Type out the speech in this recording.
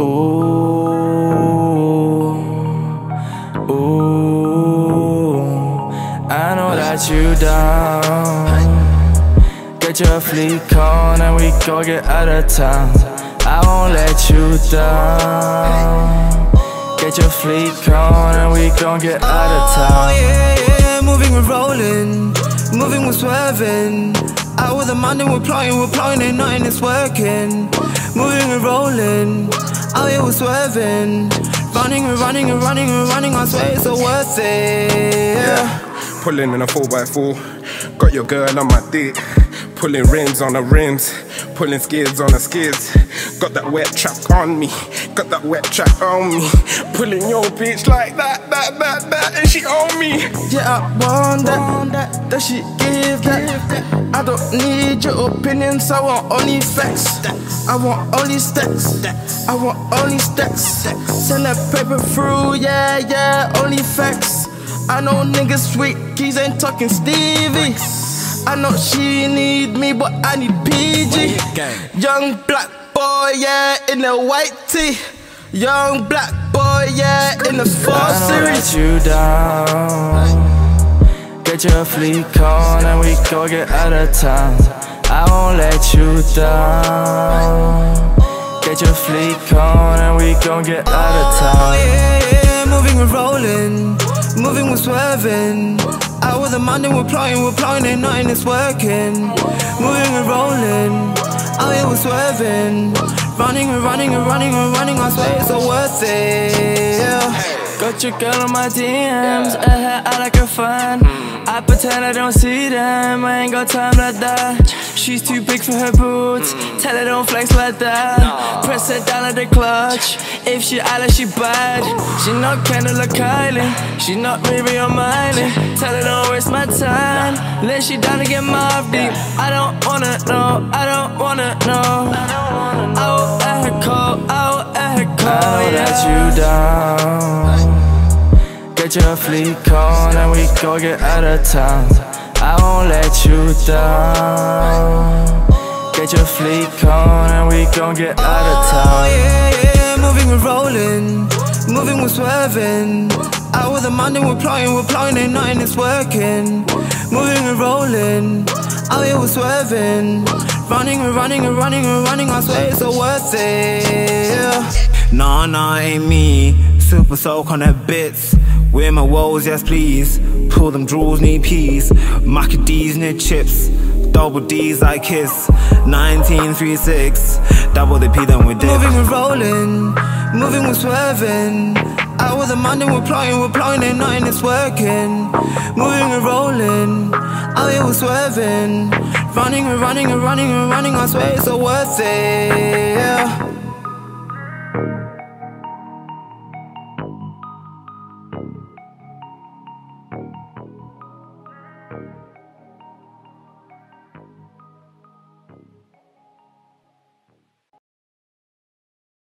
Ooh, ooh, I know that you down. Get your fleek on and we go get out of town. I won't let you down. Get your fleek on and we gon' get out of town. Oh yeah, yeah, moving, we're rolling. Moving, we're swerving. Out with the money, we're plotting and nothing is working. Moving, we're rolling. Out here, we're swerving. Running, we're running, we're running, we're running. I swear it's so worth it. Yeah. Pulling in a 4x4. Got your girl on my dick. Pulling rims on the rims. Pulling skids on the skids. Got that wet track on me. Got that wet track on me. Pulling your bitch like that, that, and she on me. Yeah, I want that. That she give that. I don't need your opinions. I want only facts. I want only stacks. I want only stacks. Send that paper through. Yeah, yeah, only facts. I know niggas sweet keys ain't talking Stevie. I know she need me, but I need PG. Young black boy, yeah, in a white tee. Young black boy, yeah, in a 4 Series. I know that you down. Get your fleek on and we go get out of town. I won't let you down. Get your fleek on and we gon' get out of town. Oh yeah, yeah, moving, we're rolling. Moving, we're swerving. Out with the money, we're plotting and nothing is working. Moving, we're rolling. Out here, we're swerving. Running, we're running, we're running, we're running. I swear it's so worth it, yeah. Got your girl on my DMs, I like her fun. I pretend I don't see them, I ain't got time like that. She's too big for her boots, tell her don't flex like that. Press her down at the clutch, if she out like she bad. She not Kendall or Kylie, she not Riri or Miley. Tell her don't waste my time, let she down to get mobbed deep. I don't wanna know, I don't wanna know. I'll at her call, I'll at her call. I'll let you down. Get your fleek on and we go get out of town. I won't let you down. Get your fleek on and we gon' get out of town. Oh yeah, yeah, moving, we're rolling. Moving, we're swerving. Out with the money, we're plotting and nothing is working. Moving, we're rolling. Out here, we're swerving. Running, we're running, we're running, we're running. I swear it's so worth it, yeah. Nah, nah, ain't me. Super soak on that bits. Wear my woes, yes please. Pull them draws, need peas. Macca D's, need chips. Double D's, I kiss. 1936. Double the P, then we dip. Moving, we're rolling. Moving, we're swerving. Out with the money, we're plotting and nothing is working. Moving, we're rolling. Out here, we're swerving. Running, we're running, we're running, we're running. I swear it's so worth it, yeah.